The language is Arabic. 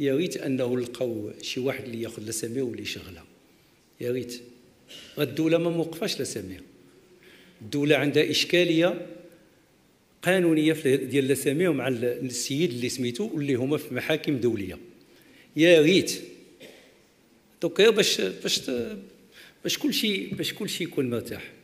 يا ريت انه لقاو شي واحد اللي ياخذ لاسامير واللي يشغلها، يا ريت. الدوله ما موقفاش لاسامير، الدوله عندها اشكاليه قانونيه ديال لاسامير مع السيد اللي سميتو واللي هما في محاكم دوليه. يا ريت دوكا باش كلشي يكون مرتاح.